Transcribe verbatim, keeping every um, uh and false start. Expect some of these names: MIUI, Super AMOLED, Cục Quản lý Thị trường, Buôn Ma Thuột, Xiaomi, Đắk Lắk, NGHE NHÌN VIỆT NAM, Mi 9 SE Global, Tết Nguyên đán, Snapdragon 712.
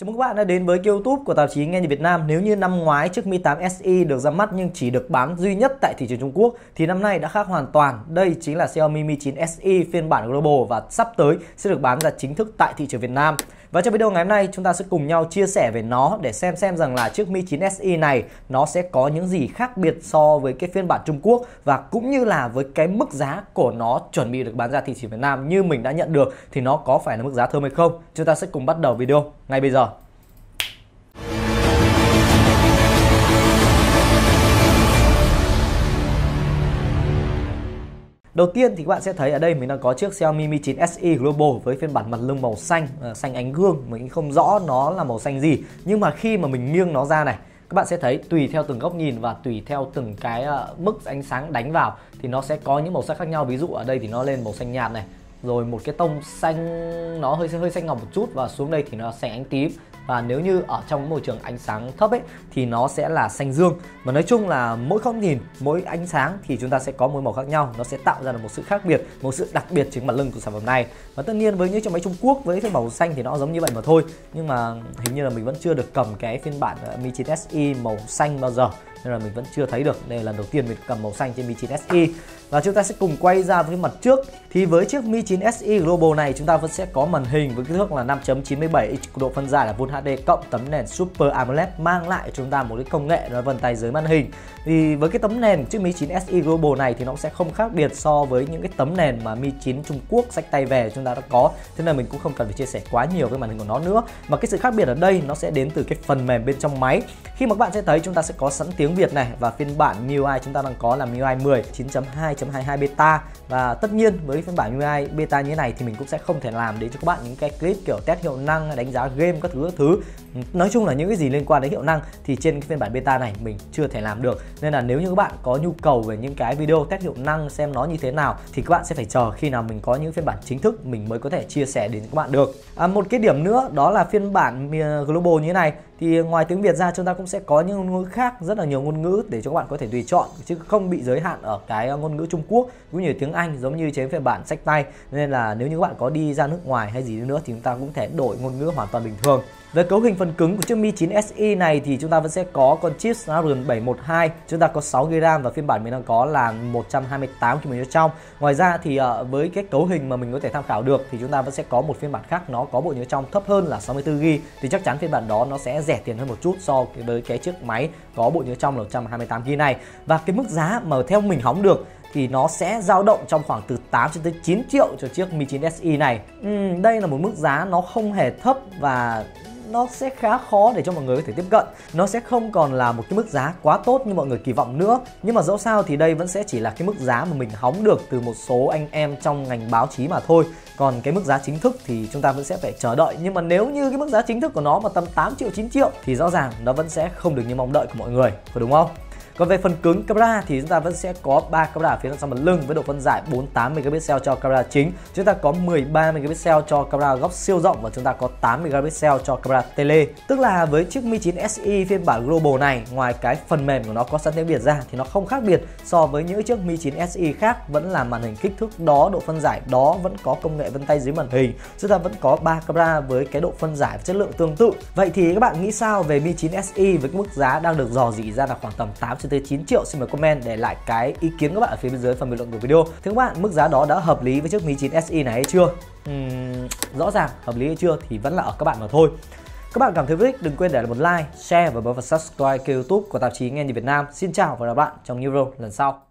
Chào mừng các bạn đã đến với YouTube của tạp chí Nghe Nhìn Việt Nam. Nếu như năm ngoái chiếc Mi tám S E được ra mắt nhưng chỉ được bán duy nhất tại thị trường Trung Quốc thì năm nay đã khác hoàn toàn. Đây chính là Xiaomi Mi chín S E phiên bản Global và sắp tới sẽ được bán ra chính thức tại thị trường Việt Nam. Và trong video ngày hôm nay chúng ta sẽ cùng nhau chia sẻ về nó để xem xem rằng là chiếc Mi chín S E này nó sẽ có những gì khác biệt so với cái phiên bản Trung Quốc và cũng như là với cái mức giá của nó chuẩn bị được bán ra thị trường Việt Nam như mình đã nhận được thì nó có phải là mức giá thơm hay không. Chúng ta sẽ cùng bắt đầu video ngay bây giờ. Đầu tiên thì các bạn sẽ thấy ở đây mình đang có chiếc Xiaomi Mi chín S E Global với phiên bản mặt lưng màu xanh, xanh ánh gương. Mình không rõ nó là màu xanh gì, nhưng mà khi mà mình nghiêng nó ra này, các bạn sẽ thấy tùy theo từng góc nhìn và tùy theo từng cái mức ánh sáng đánh vào thì nó sẽ có những màu sắc khác nhau. Ví dụ ở đây thì nó lên màu xanh nhạt này, rồi một cái tông xanh nó hơi hơi xanh ngọc một chút, và xuống đây thì nó xanh ánh tím. Và nếu như ở trong môi trường ánh sáng thấp ấy thì nó sẽ là xanh dương. Và nói chung là mỗi góc nhìn, mỗi ánh sáng thì chúng ta sẽ có mỗi màu khác nhau. Nó sẽ tạo ra được một sự khác biệt, một sự đặc biệt trên mặt lưng của sản phẩm này. Và tất nhiên với những chiếc máy Trung Quốc với phiên bản màu xanh thì nó giống như vậy mà thôi. Nhưng mà hình như là mình vẫn chưa được cầm cái phiên bản Mi chín S E màu xanh bao giờ, nên là mình vẫn chưa thấy được. Đây là lần đầu tiên mình cầm màu xanh trên Mi chín S E. Và chúng ta sẽ cùng quay ra với mặt trước. Thì với chiếc Mi chín S E Global này chúng ta vẫn sẽ có màn hình với kích thước là năm chấm chín mươi bảy inch, độ phân giải là Full H D cộng, tấm nền Super AMOLED, mang lại chúng ta một cái công nghệ nó vân tay dưới màn hình. Thì với cái tấm nền chiếc Mi chín S E Global này thì nó sẽ không khác biệt so với những cái tấm nền mà Mi chín Trung Quốc xách tay về chúng ta đã có. Thế nên mình cũng không cần phải chia sẻ quá nhiều cái màn hình của nó nữa. Mà cái sự khác biệt ở đây nó sẽ đến từ cái phần mềm bên trong máy. Khi mà các bạn sẽ thấy chúng ta sẽ có sẵn tiếng Việt này, và phiên bản M I U I chúng ta đang có là M I U I mười chín chấm hai chấm hai mươi hai beta. Và tất nhiên với phiên bản M I U I beta như thế này thì mình cũng sẽ không thể làm đến cho các bạn những cái clip kiểu test hiệu năng, đánh giá game các thứ các thứ. Nói chung là những cái gì liên quan đến hiệu năng thì trên cái phiên bản beta này mình chưa thể làm được. Nên là nếu như các bạn có nhu cầu về những cái video test hiệu năng xem nó như thế nào thì các bạn sẽ phải chờ khi nào mình có những phiên bản chính thức mình mới có thể chia sẻ đến các bạn được. À, một cái điểm nữa đó là phiên bản Global như thế này thì ngoài tiếng Việt ra chúng ta cũng sẽ có những ngôn ngữ khác, rất là nhiều ngôn ngữ để cho các bạn có thể tùy chọn chứ không bị giới hạn ở cái ngôn ngữ Trung Quốc cũng như tiếng Anh giống như trên phiên bản sách tay. Nên là nếu như các bạn có đi ra nước ngoài hay gì nữa thì chúng ta cũng thể đổi ngôn ngữ hoàn toàn bình thường. Về cấu hình phần cứng của chiếc Mi chín S E này thì chúng ta vẫn sẽ có con chip Snapdragon bảy một hai, chúng ta có sáu gi ga bai RAM và phiên bản mình đang có là một trăm hai mươi tám gi ga bai trong. Ngoài ra thì với cái cấu hình mà mình có thể tham khảo được thì chúng ta vẫn sẽ có một phiên bản khác nó có bộ nhớ trong thấp hơn là sáu mươi tư gi ga bai, thì chắc chắn phiên bản đó nó sẽ rẻ tiền hơn một chút so với cái chiếc máy có bộ nhớ trong là một trăm hai mươi tám gi ga bai này. Và cái mức giá mà theo mình hóng được thì nó sẽ dao động trong khoảng từ tám cho tới chín triệu cho chiếc Mi chín S E này. Uhm, đây là một mức giá nó không hề thấp và nó sẽ khá khó để cho mọi người có thể tiếp cận. Nó sẽ không còn là một cái mức giá quá tốt như mọi người kỳ vọng nữa. Nhưng mà dẫu sao thì đây vẫn sẽ chỉ là cái mức giá mà mình hóng được từ một số anh em trong ngành báo chí mà thôi. Còn cái mức giá chính thức thì chúng ta vẫn sẽ phải chờ đợi. Nhưng mà nếu như cái mức giá chính thức của nó mà tầm tám triệu, chín triệu thì rõ ràng nó vẫn sẽ không được như mong đợi của mọi người, phải đúng không? Còn về phần cứng camera thì chúng ta vẫn sẽ có ba camera phía đằng sau mặt lưng với độ phân giải bốn mươi tám megapixel cho camera chính. Chúng ta có mười ba megapixel cho camera góc siêu rộng và chúng ta có tám megapixel cho camera tele. Tức là với chiếc Mi chín S E phiên bản Global này, ngoài cái phần mềm của nó có sẵn tiếng Việt ra thì nó không khác biệt so với những chiếc Mi chín S E khác. Vẫn là màn hình kích thước đó, độ phân giải đó, vẫn có công nghệ vân tay dưới màn hình. Chúng ta vẫn có ba camera với cái độ phân giải và chất lượng tương tự. Vậy thì các bạn nghĩ sao về Mi chín S E với cái mức giá đang được rò rỉ ra là khoảng tầm tám tới chín triệu? Xin mời comment để lại cái ý kiến các bạn ở phía bên dưới phần bình luận của video. Thưa các bạn, mức giá đó đã hợp lý với chiếc Mi chín S E này hay chưa? Uhm, rõ ràng hợp lý hay chưa thì vẫn là ở các bạn mà thôi. Các bạn cảm thấy thích đừng quên để lại một like, share và bấm vào subscribe kênh YouTube của tạp chí Nghe Nhìn Việt Nam. Xin chào và hẹn gặp lại trong những video lần sau.